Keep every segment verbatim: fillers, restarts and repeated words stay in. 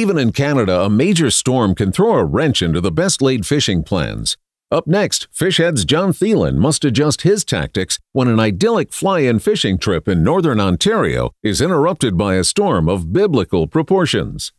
Even in Canada, a major storm can throw a wrench into the best-laid fishing plans. Up next, Fishheads' Jon Thelen must adjust his tactics when an idyllic fly-in fishing trip in northern Ontario is interrupted by a storm of biblical proportions.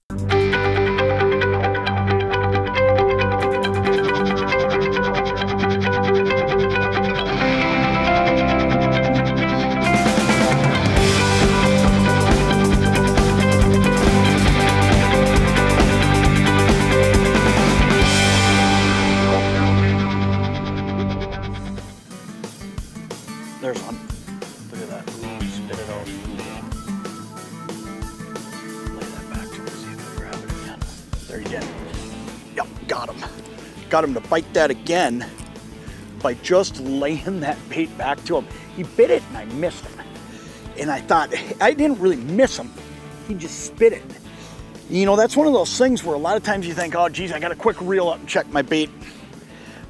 There's one. Look at that. Ooh, spit it out. Lay that back to me, see if I grab it again. There you go. Yep, got him. Got him to bite that again by just laying that bait back to him. He bit it and I missed him. And I thought, I didn't really miss him. He just spit it. You know, that's one of those things where a lot of times you think, oh geez, I got a quick reel up and check my bait.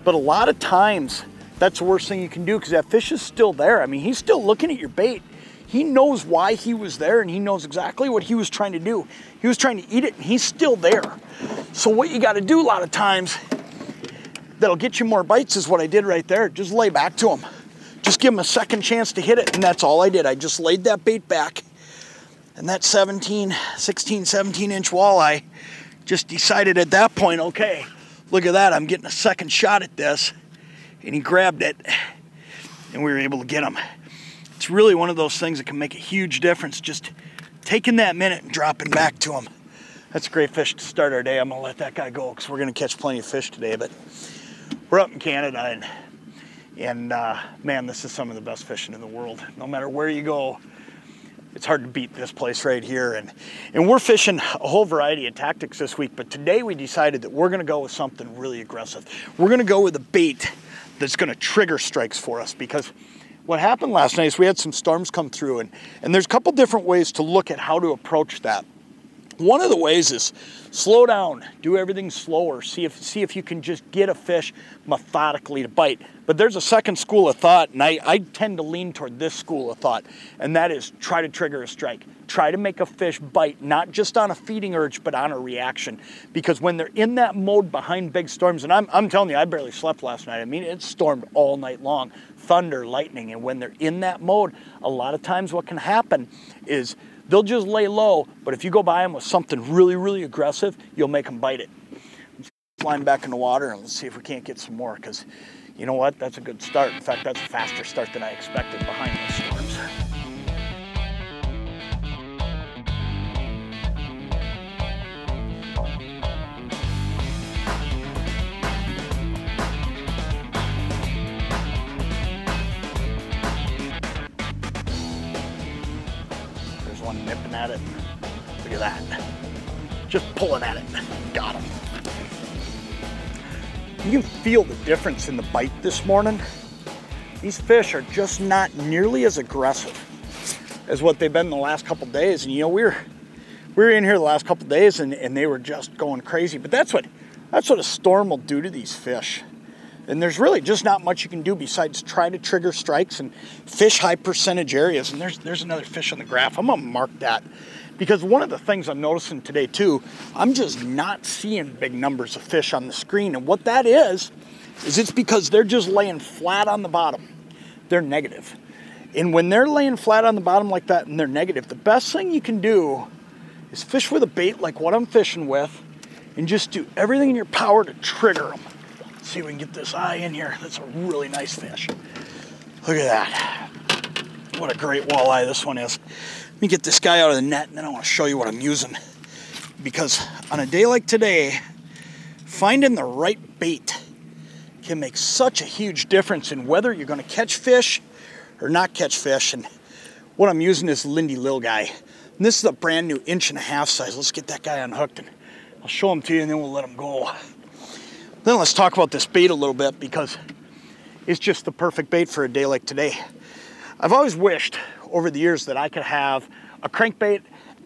But a lot of times, that's the worst thing you can do because that fish is still there. I mean, he's still looking at your bait. He knows why he was there and he knows exactly what he was trying to do. He was trying to eat it and he's still there. So what you gotta do a lot of times that'll get you more bites is what I did right there. Just lay back to him. Just give him a second chance to hit it, and that's all I did. I just laid that bait back, and that seventeen, sixteen, seventeen inch walleye just decided at that point, okay, look at that, I'm getting a second shot at this. And he grabbed it, and we were able to get him. It's really one of those things that can make a huge difference, just taking that minute and dropping back to him. That's a great fish to start our day. I'm gonna let that guy go because we're gonna catch plenty of fish today, but we're up in Canada, and, and uh, man, this is some of the best fishing in the world. No matter where you go, it's hard to beat this place right here. And, and we're fishing a whole variety of tactics this week, but today we decided that we're gonna go with something really aggressive. We're gonna go with a bait that's gonna trigger strikes for us, because what happened last night is we had some storms come through, and, and there's a couple different ways to look at how to approach that. One of the ways is slow down, do everything slower, see if, see if you can just get a fish methodically to bite. But there's a second school of thought, and I, I tend to lean toward this school of thought, and that is try to trigger a strike. Try to make a fish bite, not just on a feeding urge, but on a reaction. Because when they're in that mode behind big storms, and I'm, I'm telling you, I barely slept last night. I mean, it stormed all night long, thunder, lightning, and when they're in that mode, a lot of times what can happen is they'll just lay low, but if you go by them with something really, really aggressive, you'll make them bite it. Let's climb back in the water and let's see if we can't get some more, because you know what? That's a good start. In fact, that's a faster start than I expected behind those storms. Nipping at it. Look at that. Just pulling at it. Got him. You can feel the difference in the bite this morning. These fish are just not nearly as aggressive as what they've been the last couple days. And you know, we were we were in here the last couple days and, and they were just going crazy. But that's what that's what a storm will do to these fish. And there's really just not much you can do besides try to trigger strikes and fish high percentage areas. And there's there's another fish on the graph. I'm gonna mark that, because one of the things I'm noticing today too, I'm just not seeing big numbers of fish on the screen. And what that is, is it's because they're just laying flat on the bottom. They're negative. And when they're laying flat on the bottom like that and they're negative, the best thing you can do is fish with a bait like what I'm fishing with and just do everything in your power to trigger them. See if we can get this eye in here. That's a really nice fish. Look at that. What a great walleye this one is. Let me get this guy out of the net, and then I want to show you what I'm using. Because on a day like today, finding the right bait can make such a huge difference in whether you're going to catch fish or not catch fish. And what I'm using is Lindy Lil Guy. And this is a brand new inch and a half size. Let's get that guy unhooked, and I'll show him to you, and then we'll let him go. Then let's talk about this bait a little bit, because it's just the perfect bait for a day like today. I've always wished over the years that I could have a crankbait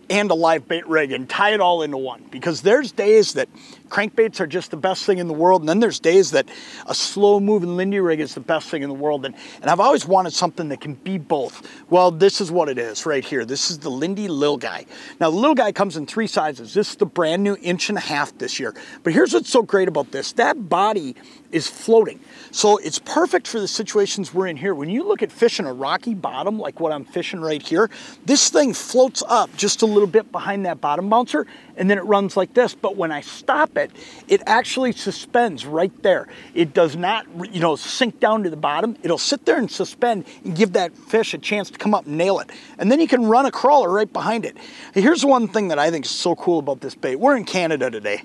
and a live bait rig and tie it all into one, because there's days that crankbaits are just the best thing in the world, and then there's days that a slow moving Lindy rig is the best thing in the world, and, and I've always wanted something that can be both. Well, this is what it is right here. This is the Lindy Lil Guy. Now the Lil Guy comes in three sizes. This is the brand new inch and a half this year, but here's what's so great about this. That body is floating, so it's perfect for the situations we're in here. When you look at fishing a rocky bottom like what I'm fishing right here, this thing floats up just a little bit behind that bottom bouncer, and then it runs like this. But when I stop it, it actually suspends right there. It does not, you know, sink down to the bottom. It'll sit there and suspend and give that fish a chance to come up and nail it. And then you can run a crawler right behind it. Here's one thing that I think is so cool about this bait. We're in Canada today,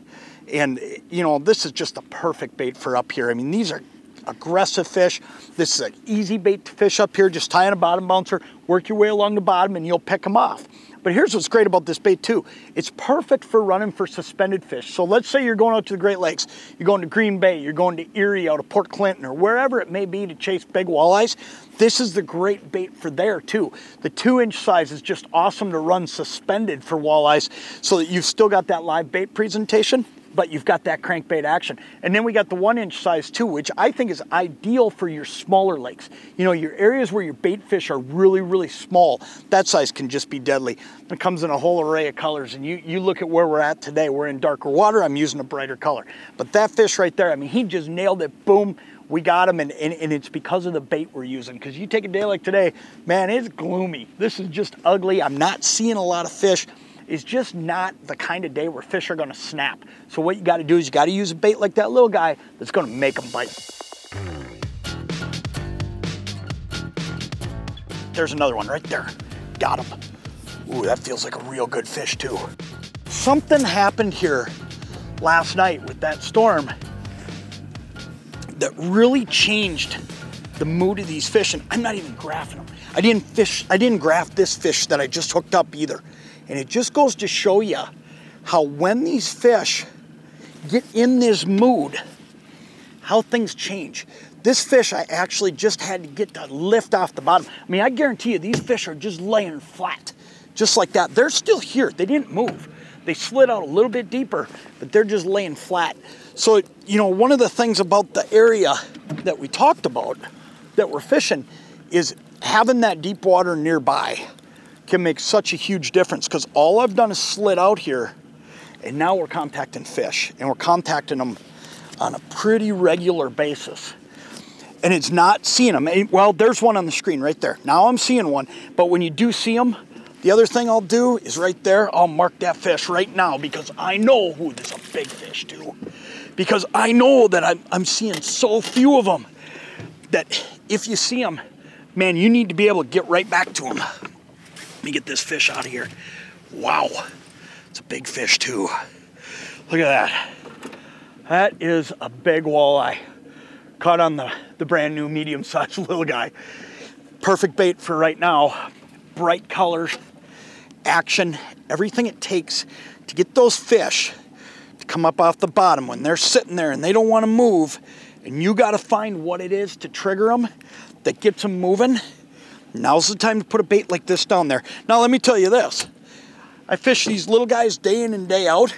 and you know, this is just a perfect bait for up here. I mean, these are aggressive fish. This is an easy bait to fish up here. Just tie in a bottom bouncer, work your way along the bottom, and you'll pick them off. But here's what's great about this bait too. It's perfect for running for suspended fish. So let's say you're going out to the Great Lakes, you're going to Green Bay, you're going to Erie, out of Port Clinton, or wherever it may be to chase big walleyes. This is the great bait for there too. The two inch size is just awesome to run suspended for walleyes, so that you've still got that live bait presentation, but you've got that crankbait action. And then we got the one inch size too, which I think is ideal for your smaller lakes. You know, your areas where your bait fish are really, really small, that size can just be deadly. It comes in a whole array of colors, and you, you look at where we're at today, we're in darker water, I'm using a brighter color. But that fish right there, I mean, he just nailed it, boom. We got him, and, and, and it's because of the bait we're using. Because you take a day like today, man, it's gloomy. This is just ugly, I'm not seeing a lot of fish. It's just not the kind of day where fish are gonna snap. So what you gotta do is you gotta use a bait like that Lil Guy that's gonna make them bite. There's another one right there. Got him. Ooh, that feels like a real good fish too. Something happened here last night with that storm that really changed the mood of these fish, and I'm not even graphing them. I didn't fish, I didn't graph this fish that I just hooked up either. And it just goes to show you how when these fish get in this mood, how things change. This fish I actually just had to get to lift off the bottom. I mean, I guarantee you these fish are just laying flat, just like that. They're still here, they didn't move. They slid out a little bit deeper, but they're just laying flat. So, you know, one of the things about the area that we talked about that we're fishing is having that deep water nearby can make such a huge difference, because all I've done is slid out here, and now we're contacting fish, and we're contacting them on a pretty regular basis. And it's not seeing them. Well, there's one on the screen right there. Now I'm seeing one, but when you do see them, the other thing I'll do is right there, I'll mark that fish right now, because I know, ooh, this is a big fish too, because I know that I'm, I'm seeing so few of them that if you see them, man, you need to be able to get right back to them. Let me get this fish out of here. Wow, it's a big fish too. Look at that. That is a big walleye. Caught on the, the brand new medium-sized Lil Guy. Perfect bait for right now. Bright colors, action, everything it takes to get those fish to come up off the bottom when they're sitting there and they don't want to move, and you got to find what it is to trigger them that gets them moving. Now's the time to put a bait like this down there. Now let me tell you this, I fish these Lil Guys day in and day out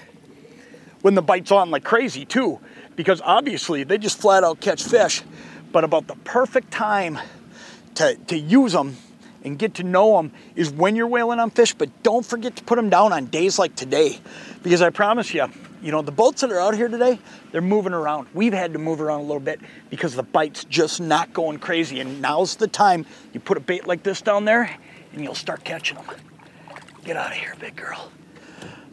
when the bite's on like crazy too, because obviously they just flat out catch fish, but about the perfect time to, to use them and get to know them is when you're whaling on fish, but don't forget to put them down on days like today, because I promise you, you know, the boats that are out here today, they're moving around. We've had to move around a little bit because the bite's just not going crazy, and now's the time you put a bait like this down there and you'll start catching them. Get out of here, big girl.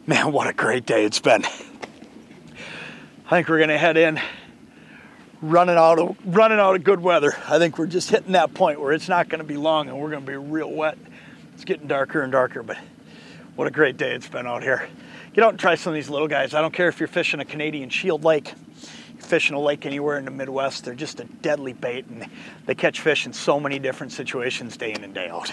Man, what a great day it's been. I think we're gonna head in running out of, running out of good weather. I think we're just hitting that point where it's not gonna be long and we're gonna be real wet. It's getting darker and darker, but what a great day it's been out here. Get out and try some of these Lil Guys. I don't care if you're fishing a Canadian Shield lake, you're fishing a lake anywhere in the Midwest, they're just a deadly bait, and they catch fish in so many different situations day in and day out.